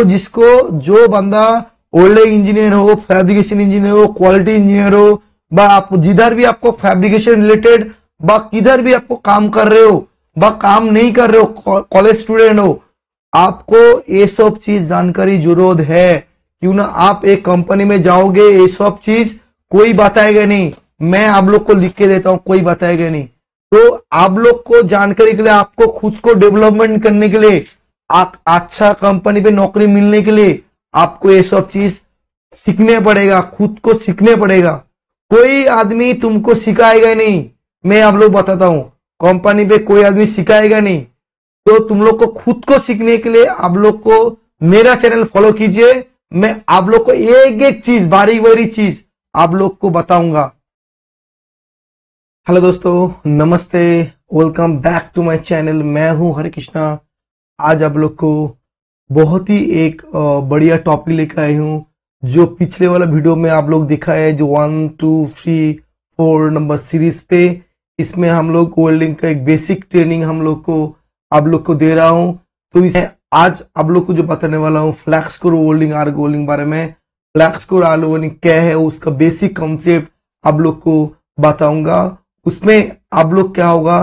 तो जिसको जो बंदा ओल्ड इंजीनियर हो, फैब्रिकेशन इंजीनियर हो, क्वालिटी इंजीनियर हो, बा आप जिधर भी आपको फैब्रिकेशन रिलेटेड बा किधर भी आपको काम कर रहे हो बा काम नहीं कर रहे हो, कॉलेज स्टूडेंट हो, आपको ये सब चीज जानकारी जरूरत है। क्यों ना आप एक कंपनी में जाओगे ये सब चीज कोई बताएगा नहीं, मैं आप लोग को लिख के देता हूं, कोई बताएगा नहीं। तो आप लोग को जानकारी के लिए, आपको खुद को डेवलपमेंट करने के लिए, अच्छा कंपनी पे नौकरी मिलने के लिए आपको ये सब चीज सीखने पड़ेगा, खुद को सीखने पड़ेगा। कोई आदमी तुमको सिखाएगा नहीं, मैं आप लोग बताता हूं, कंपनी पे कोई आदमी सिखाएगा नहीं। तो तुम लोग को खुद को सीखने के लिए आप लोग को मेरा चैनल फॉलो कीजिए, मैं आप लोग को एक एक चीज बारीक बारीक चीज आप लोग को बताऊंगा। हेलो दोस्तों, नमस्ते, welcome back to my channel, मैं हूं हरे कृष्णा। आज आप लोग को बहुत ही एक बढ़िया टॉपिक लेकर आए हूं, जो पिछले वाला वीडियो में आप लोग देखा है, जो 1, 2, 3, 4 नंबर सीरीज पे, इसमें हम लोग वेल्डिंग का एक बेसिक ट्रेनिंग हम लोग को दे रहा हूं। तो इसमें आज आप लोग को जो बताने वाला हूँ flux core welding, arc welding बारे में, फ्लैक्स कोर आर्क वेल्डिंग क्या है उसका बेसिक कॉन्सेप्ट आप लोग को बताऊंगा। उसमें आप लोग क्या होगा,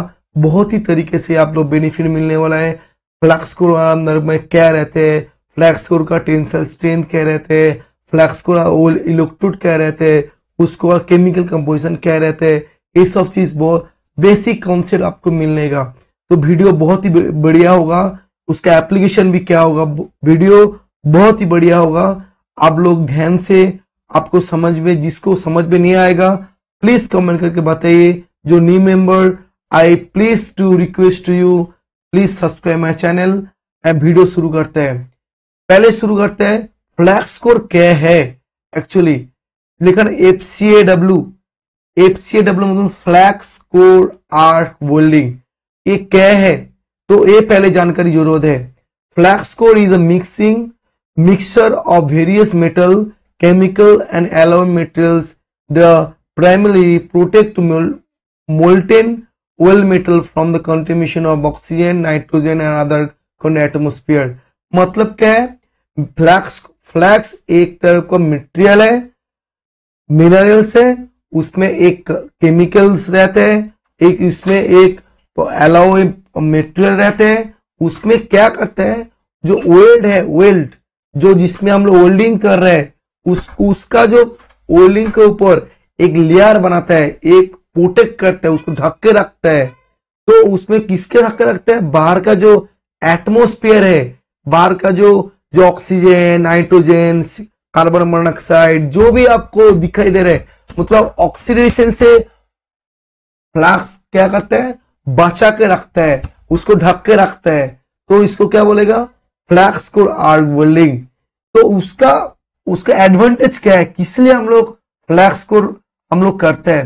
बहुत ही तरीके से आप लोग बेनिफिट मिलने वाला है। फ्लैक्स कोर अंदर में क्या रहते हैं, फ्लैक्स कोर का टेंसाइल स्ट्रेंथ क्या रहते हैं, फ्लैक्स कोर ओल इलेक्ट्रोड क्या रहते हैं, उसको केमिकल कंपोजिशन क्या रहते हैं, ये सब चीज बहुत बेसिक कॉन्सेप्ट आपको मिलेगा। तो वीडियो बहुत ही बढ़िया होगा, उसका एप्लीकेशन भी क्या होगा, वीडियो बहुत ही बढ़िया होगा। आप लोग ध्यान से, आपको समझ में, जिसको समझ में नहीं आएगा प्लीज कमेंट करके बताइए। जो new member, I please to request to you, please subscribe my channel. Video शुरू करते हैं। पहले शुरू करते हैं फ्लैक्स कोर क्या है एक्चुअली, लेकिन एफसीएडब्ल्यू मतलब फ्लैक्स कोर आर्क वेल्डिंग, ये क्या है, तो ये पहले जानकारी जरूरत है। Flux core is a mixture of various metal, chemical and alloy materials, the primary protect molten well metal from the contamination of oxygen, nitrogen and other in atmosphere। मतलब क्या है, फ्लैक्स एक तरह का मटेरियल है, मिनरल्स है, उसमें एक केमिकल्स रहते हैं, एक इसमें एक एलॉय मटेरियल रहते हैं। उसमें क्या करते हैं, जो वेल्ड है, वेल्ड जो जिसमें हम लोग वेल्डिंग कर रहे हैं उसका जो वेल्डिंग के ऊपर एक लेयर बनाता है, एक प्रोटेक्ट करता है, उसको ढक के रखता है। तो उसमें किसके ढक के रखता है, बाहर का जो एटमोस्फेयर है, बाहर का जो ऑक्सीजन, नाइट्रोजन, कार्बन मोनोऑक्साइड, जो भी आपको दिखाई दे रहा है, मतलब ऑक्सीडेशन से फ्लैक्स क्या करता है, बचा के रखता है, उसको ढक के रखता है। तो इसको क्या बोलेगा, फ्लैक्स कोर आर्क वेल्डिंग। तो उसका एडवांटेज क्या है, किस लिए हम लोग फ्लैक्स कोर हम लोग करते हैं।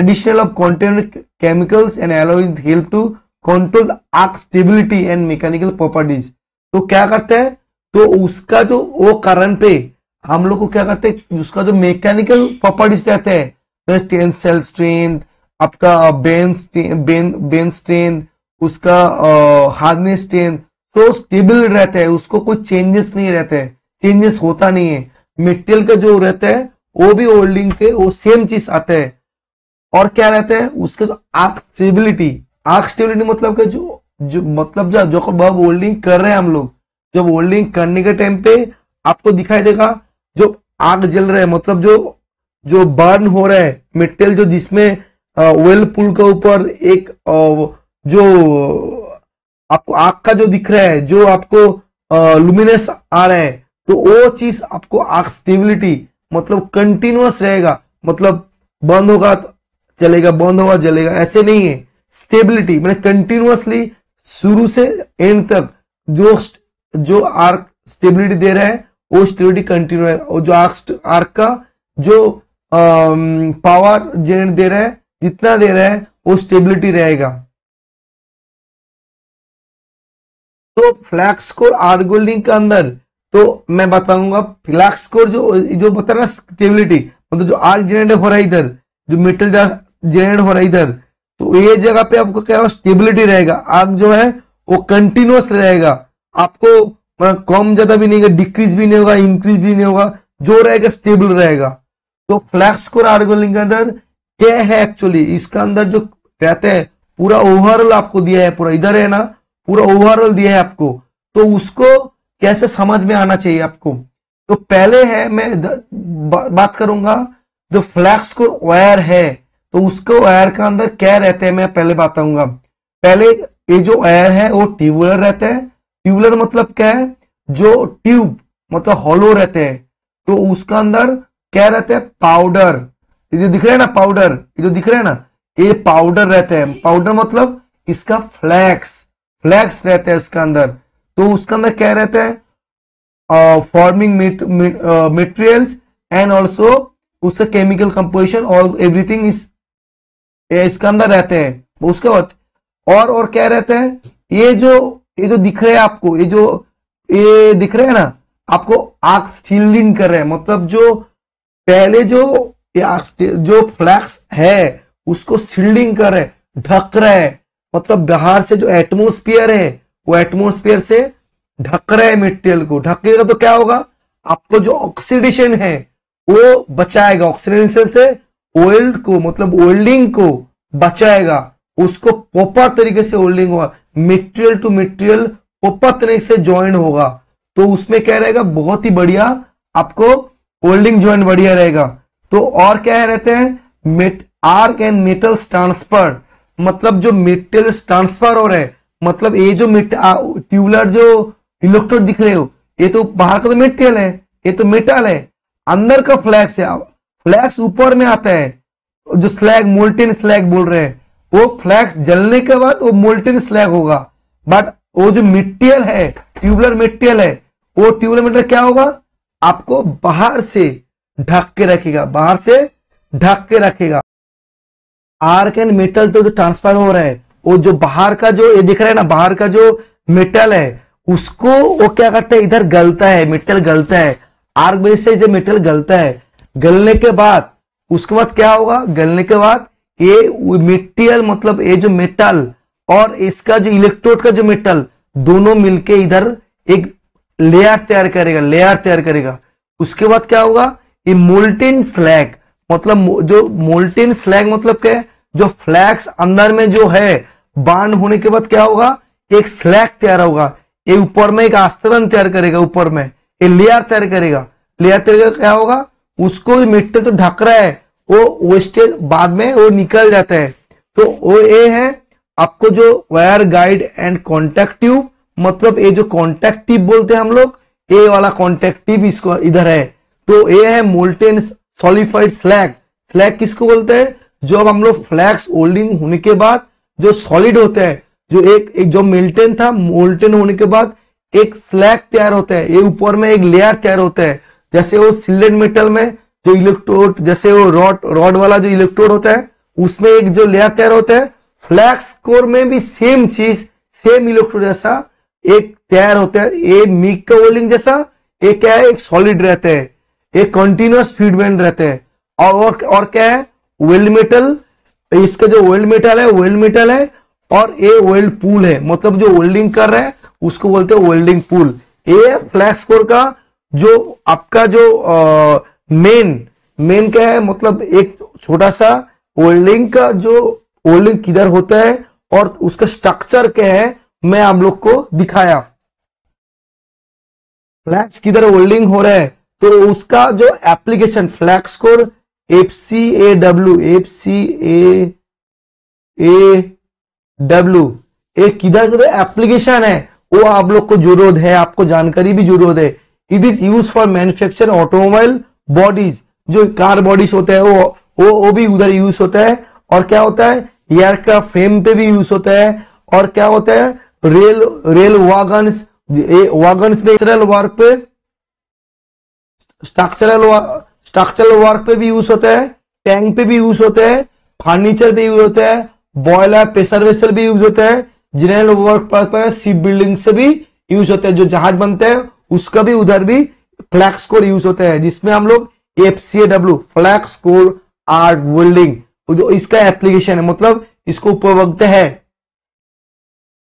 Addition of contained chemicals and alloys help to control arc stability and mechanical properties। तो क्या करते हैं, तो उसका जो वो कारण पे हम लोग को क्या करते हैं, उसका जो मैकेनिकल प्रॉपर्टीज रहते हैं, टेंसाइल स्ट्रेंथ, आपका बेंड स्ट्रेंथ, उसका हार्डनेस स्ट्रेंथ, तो स्टेबल रहता है, उसको कोई चेंजेस नहीं रहते हैं, चेंजेस होता नहीं है। मेटेरियल का जो रहता है वो भी वेल्डिंग के वो सेम चीज आते हैं। और क्या रहता है, उसके जो आर्क स्टेबिलिटी मतलब कि जब वेल्डिंग कर रहे हैं हम लोग, जब वेल्डिंग करने के टाइम पे आपको दिखाई देगा जो आग जल रहा है, मतलब जो बर्न हो रहा है मेटेरियल, जो जिसमें व्हीलपूल के ऊपर एक जो आपको आग का जो दिख रहा है, जो आपको लुमिनस आ रहा है, तो वो चीज आपको आर्क स्टेबिलिटी मतलब कंटिन्यूअस रहेगा, मतलब बंद होगा चलेगा, बंद होगा जलेगा, ऐसे नहीं है। स्टेबिलिटी मैंने कंटिन्यूअसली शुरू से एंड तक जो आर्क स्टेबिलिटी दे रहा है वो स्टेबिलिटी कंटिन्यू है, और जो आर्क का जो पावर जेनरेट दे रहा है, जितना दे रहा है वो स्टेबिलिटी रहेगा। तो फ्लैक्स कोर आर्क वेल्डिंग के अंदर तो मैं बताऊंगा, फ्लैक्स कोर जो बता रहा स्टेबिलिटी मतलब जो आर्क जेनरेट हो रहा है इधर, जो मेटल जेनरेट हो रहा है इधर, तो ये जगह पे आपको क्या स्टेबिलिटी रहेगा, आग जो है वो कंटिन्यूअस रहेगा, आपको मतलब कम ज्यादा भी नहीं होगा, डिक्रीज भी नहीं होगा, इंक्रीज भी नहीं होगा, जो रहेगा स्टेबल रहेगा। तो फ्लैक्स कोर आर्गोनिक के अंदर क्या है एक्चुअली, इसका अंदर जो कहते हैं पूरा ओवरऑल आपको दिया है, पूरा इधर है ना, पूरा ओवरऑल दिया है आपको, तो उसको कैसे समझ में आना चाहिए आपको। तो पहले है मैं बात करूंगा जो फ्लैक्स कोर वायर है, तो उसको वायर का अंदर क्या रहते हैं मैं पहले बताऊंगा। पहले ये जो वायर है वो ट्यूबुलर रहते हैं। ट्यूबुलर मतलब क्या है, जो ट्यूब मतलब हॉलो रहते हैं, तो उसका अंदर क्या रहते हैं पाउडर, ये जो दिख रहा है ना पाउडर, ये जो दिख रहा है ना ये पाउडर रहते हैं। पाउडर मतलब इसका फ्लैक्स, फ्लैक्स रहते हैं इसका अंदर। तो उसका अंदर क्या रहते हैं फॉर्मिंग मटेरियल्स एंड ऑल्सो उसका केमिकल कंपोजिशन और एवरीथिंग इसका अंदर रहते हैं। उसके और क्या रहते हैं, ये जो दिख रहे हैं आपको, ये दिख रहे हैं ना आपको, आग शील्डिंग कर रहे हैं, मतलब जो पहले जो फ्लैक्स है उसको शील्डिंग कर रहे हैं, ढक रहे हैं, मतलब बाहर से जो एटमोस्फियर है वो एटमोस्फियर से ढक रहे हैं मटेरियल को। ढकेगा तो क्या होगा, आपको जो ऑक्सीडेशन है वो बचाएगा, ऑक्सीडेशन से ओल्ड को मतलब ओल्डिंग को बचाएगा, उसको प्रॉपर तरीके से ओल्डिंग होगा, मटेरियल टू मटेरियल प्रॉपर तरीके से ज्वाइन होगा, तो उसमें क्या रहेगा बहुत ही बढ़िया आपको ओल्डिंग ज्वाइन बढ़िया रहेगा। तो और क्या रहते हैं आर्क एंड मेटल्स ट्रांसफर, मतलब जो मेटल्स ट्रांसफर हो रहे हैं, मतलब ये जो ट्यूबुलर जो इलेक्ट्रोड दिख रहे हो ये तो बाहर का तो मेटेरियल है, ये तो मेटल है, अंदर का फ्लैक्स है। फ्लैक्स ऊपर में आता है, जो स्लैग मोल्टेन स्लैग बोल रहे हैं, वो फ्लैक्स जलने के बाद वो मोल्टेन स्लैग होगा, बट वो जो मटेरियल है ट्यूबुलर मटेरियल है वो ट्यूबुलर मटेरियल क्या होगा, आपको बाहर से ढक के रखेगा, बाहर से ढक के रखेगा। आर्क एंड मेटल तो जो ट्रांसफर हो रहा है वो जो बाहर का जो ये दिख रहा है ना, बाहर का जो मेटल है उसको वो क्या करता है, इधर गलता है, मेटल गलता है, आर्क बेस से मेटल गलता है। गलने के बाद उसके बाद क्या होगा, गलने के बाद ये मटेरियल मतलब ये जो मेटल और इसका जो इलेक्ट्रोड का जो मेटल दोनों मिलके इधर एक लेयर तैयार करेगा, लेयर तैयार करेगा। उसके बाद क्या होगा, ये मोल्टेन स्लैग मतलब जो मोल्टेन स्लैग मतलब क्या है, जो फ्लैक्स अंदर में जो है बांध होने के बाद क्या होगा, एक स्लैग तैयार होगा, ये ऊपर में एक आस्तरण तैयार करेगा, ऊपर में ये लेयर तैयार करेगा। लेयर तैयार क्या होगा, उसको मिट्टी तो ढक रहा है वो वेस्टेज बाद में वो निकल जाता है। तो वो ये है आपको जो wire guide and contact tube, मतलब ये जो कॉन्टैक्ट ट्यूब बोलते हैं हम लोग, ये वाला कॉन्टैक्ट ट्यूब इसको इधर है। तो ये है मोल्टेन सॉलिफाइड स्लैग। स्लैग किसको बोलते हैं, जो अब हम लोग फ्लैक्स होल्डिंग होने के बाद जो सॉलिड होता है, जो एक जो मोल्टेन था, मोल्टेन होने के बाद एक स्लैग तैयार होता है, ये ऊपर में एक लेयर तैयार होता है। जैसे वो सिल्डेड मेटल में जो इलेक्ट्रोड, जैसे वो रॉड वाला जो इलेक्ट्रोड होता है उसमें एक जो लेयर तैयार होता है, फ्लैक्स कोर में भी सेम चीज, सेम इलेक्ट्रोड जैसा एक तैयार होता है, ये मीक का ओल्डिंग जैसा एक क्या है, एक सॉलिड रहते हैं, एक कंटिन्यूअस फीड बैंड रहते हैं। और क्या है, वेल्ड मेटल, इसका जो वेल्ड मेटल है, वेल्ड मेटल है, और ये वेल्ड पूल है, मतलब जो वेल्डिंग कर रहे हैं उसको बोलते हैं वेल्डिंग पूल। ये फ्लैक्स कोर का जो आपका जो मेन क्या है, मतलब एक छोटा सा वेल्डिंग का जो वेल्डिंग किधर होता है और उसका स्ट्रक्चर क्या है मैं आप लोग को दिखाया। फ्लैक्स किधर वेल्डिंग हो रहा है, तो उसका जो application flux core F C A W ये किधर का जो एप्लीकेशन है वो आप लोग को जरूरत है, आपको जानकारी भी जरूरत है। It is use for manufacture automobile bodies, जो कार बॉडीज होते हैं वो भी उधर यूज होता है, और क्या होता है एयरक्राफ्ट फ्रेम पे भी यूज होता है, और क्या होता है रेल वागन्स पे स्ट्रक्चरल वर्क पे भी यूज होता है, टैंक पे भी यूज होता है, फर्नीचर पे यूज होता है, बॉयलर प्रेशर वेसल भी यूज होता है, जनरल वर्क पर शिप बिल्डिंग से भी यूज होता है, जो जहाज बनते हैं उसका भी उधर भी फ्लैक्स कोर यूज होता है, जिसमें हम लोग FCAW flux core arc welding जो इसका एप्लीकेशन है, मतलब इसको उपभोक्ता है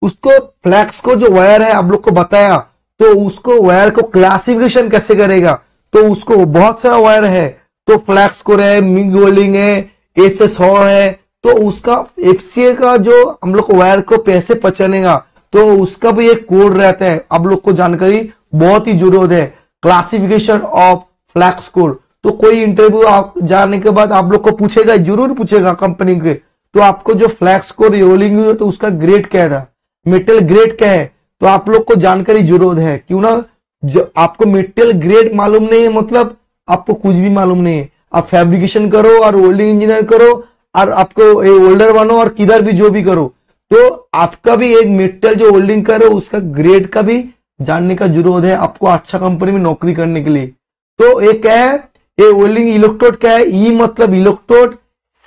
उसको फ्लैक्स कोर जो वायर है आप लोग को बताया। तो उसको वायर को क्लासिफिकेशन कैसे करेगा, तो उसको बहुत सारा वायर है, तो फ्लैक्स कोर है, मिग वेल्डिंग है, एस100 है, तो उसका एफसीए का जो हम लोग वायर को पैसे पहचानेगा तो उसका भी एक कोड रहता है। आप लोग को जानकारी बहुत ही जरूरत है क्लासिफिकेशन ऑफ फ्लैक्स कोर। तो कोई इंटरव्यू आप जाने के बाद आप लोग को पूछेगा, जरूर पूछेगा कंपनी के, तो आपको जो फ्लैक्स कोर रोलिंग हुई है तो उसका ग्रेड क्या है, मेटल ग्रेड क्या है, तो आप लोग को जानकारी जरूरत है। क्यों ना आपको मेटल ग्रेड मालूम नहीं है मतलब आपको कुछ भी मालूम नहीं है, आप फैब्रिकेशन करो और वेल्डिंग इंजीनियर करो और आपको वेल्डर बनो और किधर भी जो भी करो, तो आपका भी एक मेटल जो वेल्डिंग करो उसका ग्रेड का भी जानने का जरूरत है आपको अच्छा कंपनी में नौकरी करने के लिए। तो एक क्या है ये वेल्डिंग इलेक्ट्रोड, क्या है ई मतलब इलेक्ट्रोड,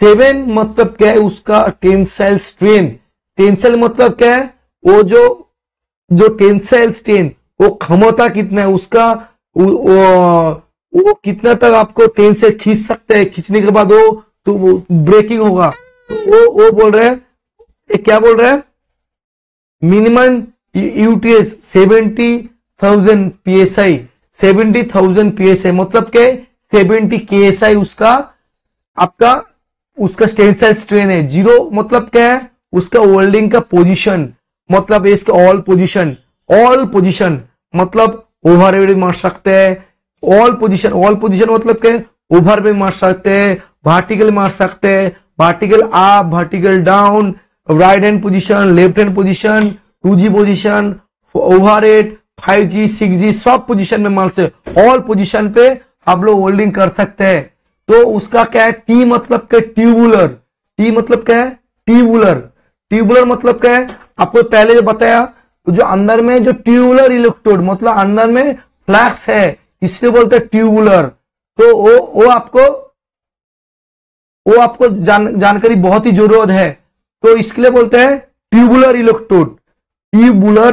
7 मतलब क्या है उसका टेंसाइल स्ट्रेन, टेंसाइल मतलब क्या है वो जो टेंसाइल स्ट्रेन वो क्षमता कितना है उसका, वो कितना तक आपको ट्रेन से खींच सकते हैं, खींचने के बाद वो तो ब्रेकिंग होगा, तो वो बोल रहे हैं, क्या बोल रहे हैं मिनिमम यूटीएस 70,000 PSI, 70,000 PSI मतलब के 70 KSI उसका आपका उसका टेंसाइल स्ट्रेन है। 0 मतलब क्या है उसका वेल्डिंग का पोजीशन, मतलब इसका ऑल पोजीशन मतलब ओवरवेट मार सकते हैं, ऑल पोजीशन मतलब क्या है ओवर में मार सकते हैं, वर्टिकल मार सकते हैं, vertical up, vertical down, right hand position, left hand position, 2G position, overhead, 5G, 6G सब पोजीशन में मार सकते, ऑल पोजीशन पे आप लोग होल्डिंग कर सकते हैं। तो उसका क्या है टी मतलब क्या ट्यूबुलर, टी मतलब क्या है ट्यूबुलर मतलब क्या है आपको पहले जो बताया जो अंदर में जो ट्यूबुलर इलेक्ट्रोड मतलब अंदर में फ्लैक्स है इसलिए बोलते हैं ट्यूबुलर। तो वो आपको जानकारी बहुत ही जरूरत है, तो इसके लिए बोलते हैं ट्यूबुलर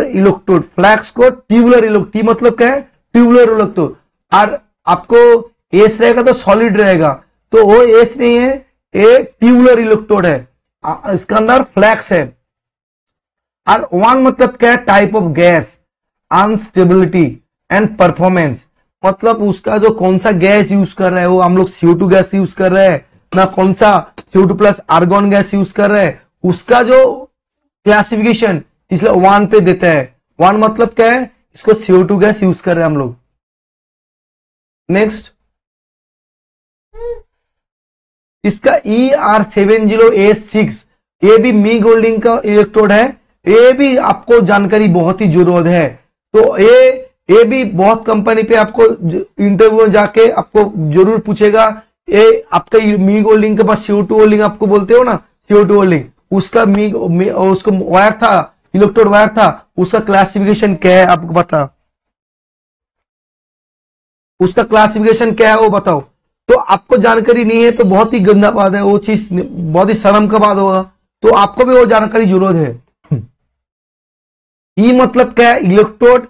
इलेक्ट्रोड फ्लैक्स को ट्यूबुलर इलेक्ट्रोड मतलब क्या है ट्यूबुलर इलेक्ट्रोड। और आपको एस रहेगा तो सॉलिड रहेगा, तो वो एस नहीं है ये ट्यूबुलर इलेक्ट्रोड है, इसके अंदर फ्लैक्स है। और 1 मतलब क्या है type of gas, unstability and performance मतलब उसका जो कौन सा गैस यूज कर रहा है, वो हम लोग CO2 गैस यूज कर रहे हैं ना कौन सा CO2 plus argon gas use कर रहे हैं, उसका जो क्लासिफिकेशन इसलिए 1 पे देते हैं। 1 मतलब क्या है इसको CO2 गैस यूज कर रहे हैं हम लोग। नेक्स्ट इसका ER70S-X, ये भी मिग वेल्डिंग का इलेक्ट्रोड है, ये भी आपको जानकारी बहुत ही जरूरत है। तो ये भी बहुत कंपनी पे आपको इंटरव्यू में जाके आपको जरूर पूछेगा, ये आपका मिग वेल्डिंग के पास CO2 वेल्डिंग आपको बोलते हो ना, CO2 वेल्डिंग उसका उसको वायर था, इलेक्ट्रोड वायर था, उसका क्लासिफिकेशन क्या है आपको बता, उसका क्लासिफिकेशन क्या है वो बताओ। तो आपको जानकारी नहीं है तो बहुत ही गंदा बात है, वो चीज बहुत ही शर्म का बात होगा, तो आपको भी वो जानकारी जरूरत है। ई मतलब क्या है इलेक्ट्रोड,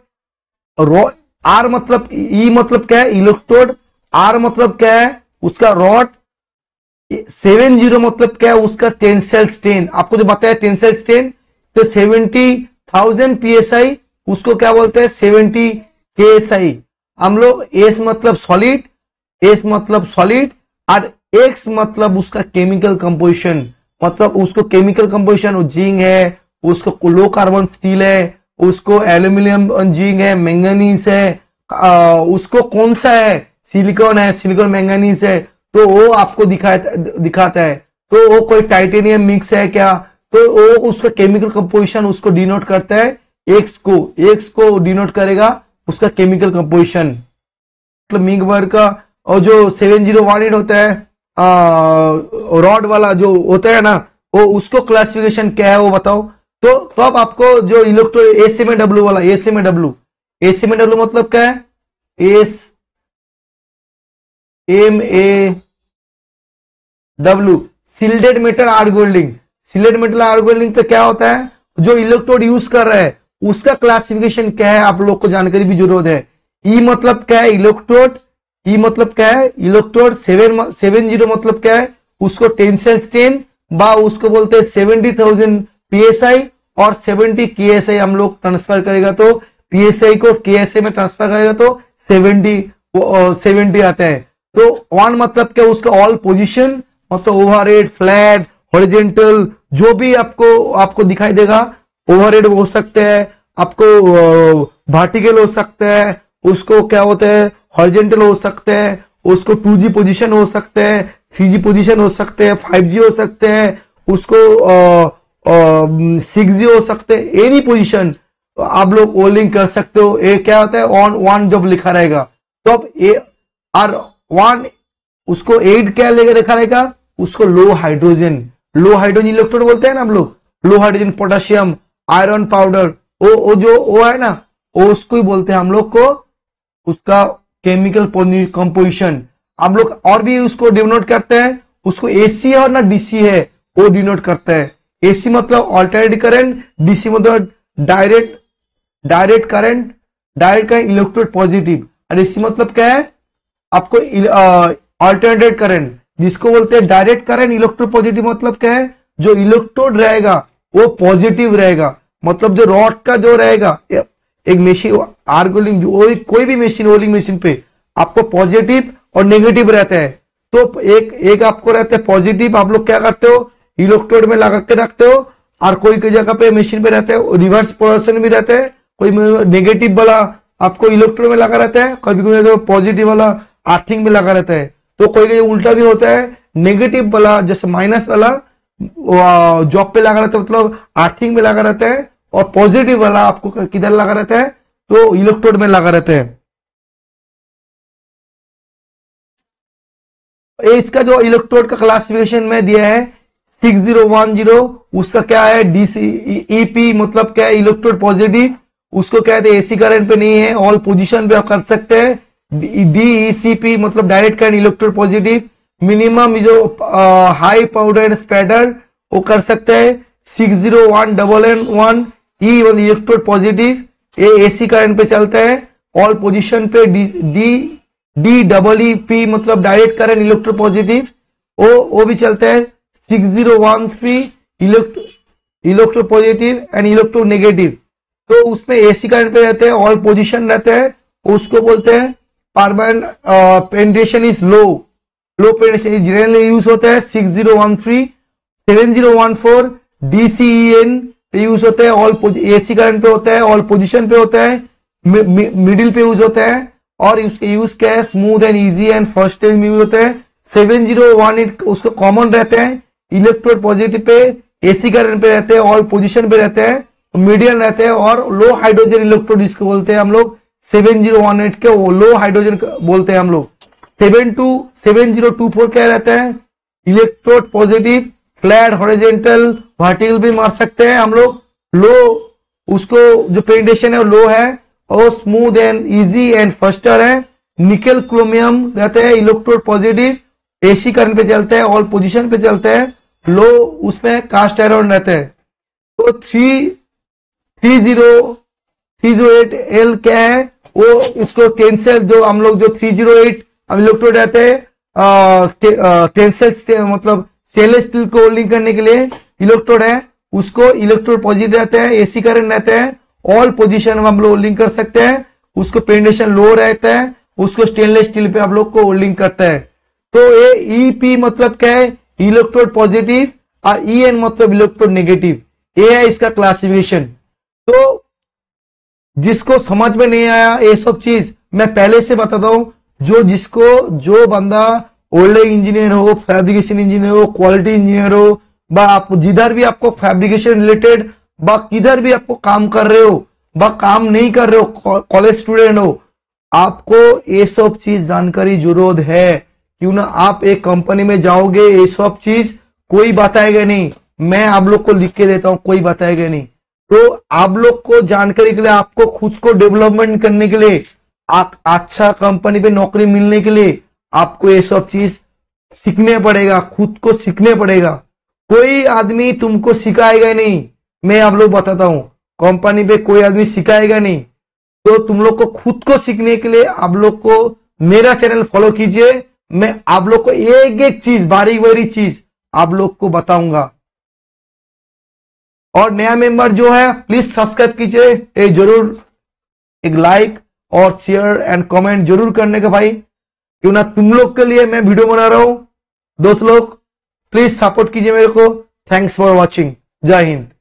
आर मतलब ई मतलब क्या है इलेक्ट्रोड, आर मतलब क्या है उसका रॉड, 70 मतलब क्या है उसका टेंसाइल स्ट्रेन, आपको जो बताया टेंसाइल स्ट्रेन, तो 70,000 PSI उसको क्या बोलते हैं 70 KSI हम लोग। एस मतलब सॉलिड, और एक्स मतलब उसका केमिकल कंपोजिशन, मतलब उसको केमिकल कंपोजिशन जिंक है, उसको लो कार्बन स्टील है, उसको एल्यूमिनियम जिंक है, मैंगनीज है, उसको कौन सा है, सिलिकॉन मैंगनीज है, तो वो आपको दिखाता है। तो वो कोई टाइटेनियम मिक्स है क्या, तो वो उसका केमिकल कंपोजिशन उसको डिनोट करता है, एक्स को डिनोट करेगा उसका केमिकल कंपोजिशन मतलब मिग वायर का। और जो 7018 होता है रॉड वाला जो होता है ना, वो उसको क्लासिफिकेशन क्या है वो बताओ। तो तब तो आपको जो इलेक्ट्रो SMAW वाला, SMAW मतलब क्या है SMAW सिल्डेड मेटल आर्गोल्डिंग पे क्या होता है, जो इलेक्ट्रोड यूज कर रहा है उसका क्लासिफिकेशन क्या है आप लोग को जानकारी भी जरूरत है। ई मतलब क्या है इलेक्ट्रोड, इलेक्ट्रोड 70 मतलब क्या है उसको टेंसाइल स्ट्रेन बा उसको बोलते हैं 70,000 PSI और 70 KSI हम लोग ट्रांसफर करेगा, तो पीएसआई को केएसए में ट्रांसफर करेगा तो 70 आता है। तो ऑन मतलब क्या, उसका ऑल पोजीशन मतलब ओवरहेड, फ्लैट, हॉरिजेंटल, जो भी आपको दिखाई देगा। ओवरहेड हो सकते हैं, आपको वर्टिकल हो सकते हैं, उसको क्या होते हैं हॉरिजेंटल हो सकते हैं, उसको 2G पोजीशन हो सकते हैं, 3G पोजीशन हो सकते हैं, 5G हो सकते हैं, उसको 6G हो सकते हैं। एनी पोजीशन आप लोग ओलिंग कर सकते हो। ये क्या होता है ऑन वन जब लिखा रहेगा तो आप ER1 उसको 8 क्या लेकर लिखा रहेगा, उसको लो हाइड्रोजन इलेक्ट्रोड बोलते हैं ना हम लोग, low hydrogen potassium iron powder वो जो वो है ना वो उसको ही बोलते हैं हम लोग को, उसका केमिकल कंपोजिशन हम लोग और भी उसको डिनोट करते हैं। उसको एसी है और ना डीसी है वो डिनोट करते हैं। एसी मतलब ऑल्टरनेट करंट, डीसी मतलब डायरेक्ट करंट इलेक्ट्रोड पॉजिटिव, और एसी मतलब क्या है आपको ऑल्टरनेट करंट जिसको बोलते हैं डायरेक्ट करंट इलेक्ट्रोड पॉजिटिव। मतलब क्या है जो इलेक्ट्रोड रहेगा वो पॉजिटिव रहेगा, मतलब जो रॉड का जो रहेगा एक मशीन आर्गोलिंग कोई भी मशीन ओलिंग मशीन पे आपको पॉजिटिव और नेगेटिव रहता है। तो एक आपको रहता है पॉजिटिव, आप लोग क्या करते हो इलेक्ट्रोड में लगा के रखते हो, और कोई कोई जगह पे मशीन पे रहता है रिवर्स पोलराइजेशन भी रहता है, कोई नेगेटिव वाला आपको इलेक्ट्रोड में लगा रहता है, कभी कोई पॉजिटिव वाला अर्थिंग में लगा रहता है। तो कोई कोई उल्टा भी होता है, नेगेटिव वाला जैसे माइनस वाला जॉब पे लगा रहता है मतलब अर्थिंग में लगा रहता है, और पॉजिटिव वाला आपको किधर लगा रहता है तो इलेक्ट्रोड में लगा रहता है। इसका जो इलेक्ट्रोड का क्लासिफिकेशन में दिया है 6010, उसका क्या है डीसी ईपी मतलब क्या है इलेक्ट्रोड पॉजिटिव, उसको क्या है एसी करंट पे नहीं है, ऑल पोजीशन पे आप कर सकते हैं। डीईसीपी मतलब direct current electrode positive, minimum जो हाई पाउडर स्पैडर वो कर सकते हैं। 6019N1 ई इलेक्ट्रोड पॉजिटिव, ये एसी करंट पे चलता है, ऑल पोजीशन पे। DEEP मतलब डायरेक्ट करंट इलेक्ट्रोड पॉजिटिव वो भी चलता है। 6013 electrode positive and electro negative, तो उसमें एसी करंट पे रहते हैं, ऑल पोजीशन रहते हैं, उसको बोलते हैं permanent penetration is low penetration generally use होता है। 6013 7014 DCEN पे यूज होता है, ऑल एसी करंट पे होता है, ऑल पोजीशन पे होता है, मिडिल पे यूज होता है, और उसके यूज क्या है smooth and easy and first time use होता है। 7018 उसको कॉमन रहते हैं, इलेक्ट्रोड पॉजिटिव पे एसी करंट पे रहते हैं, ऑल पोजीशन पे रहते हैं, मीडियम रहते हैं, और लो हाइड्रोजन इलेक्ट्रोड जिसको बोलते हैं हम लोग 7018 के लो हाइड्रोजन बोलते हैं हम लोग। 7024 क्या रहता है electrode positive, flat horizontal vertical भी मार सकते हैं हम लोग। लो उसको जो पेनिट्रेशन है वो लो है, और smooth and easy and faster है। निकल क्रोमियम रहते हैं इलेक्ट्रोड पॉजिटिव, एसी करंट पे चलते हैं, ऑल पोजीशन पे चलते हैं, लो उसमें कास्ट आयरन रहते हैं। तो 3008L क्या है वो इसको टेंसिल जो हम लोग जो 308 हम इलेक्ट्रोड रहते हैं टेंसिल मतलब स्टेनलेस स्टील को होल्डिंग करने के लिए इलेक्ट्रोड है, उसको इलेक्ट्रोड पॉजिटिव रहते हैं, एसी करंट रहते हैं, ऑल पोजीशन हम लोग होल्डिंग कर सकते हैं, उसको पेनिट्रेशन लो रहता है, उसको स्टेनलेस स्टील पे आप लोग को होल्डिंग करता है। तो ये ईपी मतलब क्या है इलेक्ट्रोड पॉजिटिव, और ईएन मतलब इलेक्ट्रोड नेगेटिव। ये है इसका क्लासिफिकेशन। तो जिसको समझ में नहीं आया ये सब चीज मैं पहले से बताता हूँ, जो बंदा ओल्ड इंजीनियर हो, फैब्रिकेशन इंजीनियर हो, क्वालिटी इंजीनियर हो, बा आप जिधर भी आपको फैब्रिकेशन रिलेटेड बा किधर भी आपको काम कर रहे हो बा काम नहीं कर रहे हो, कॉलेज स्टूडेंट हो, आपको ये सब चीज जानकारी जरूरत है। क्यों ना आप एक कंपनी में जाओगे ये सब चीज कोई बताएगा नहीं, मैं आप लोग को लिख के देता हूँ, कोई बताएगा नहीं। तो आप लोग को जानकारी के लिए आपको खुद को डेवलपमेंट करने के लिए अच्छा कंपनी पे नौकरी मिलने के लिए आपको ये सब चीज सीखने पड़ेगा, खुद को सीखने पड़ेगा। कोई आदमी तुमको सिखाएगा नहीं, मैं आप लोग बताता हूं कंपनी पे कोई आदमी सिखाएगा नहीं। तो तुम लोग को खुद को सीखने के लिए आप लोग को मेरा चैनल फॉलो कीजिए, मैं आप लोग को एक एक चीज बारीक बारीक चीज आप लोग को बताऊंगा। और नया मेंबर जो है प्लीज सब्सक्राइब कीजिए, ये जरूर एक लाइक और शेयर एंड कमेंट जरूर करने का भाई, क्यों ना तुम लोग के लिए मैं वीडियो बना रहा हूं। दोस्त लोग प्लीज सपोर्ट कीजिए मेरे को। Thanks for watching. जय हिंद।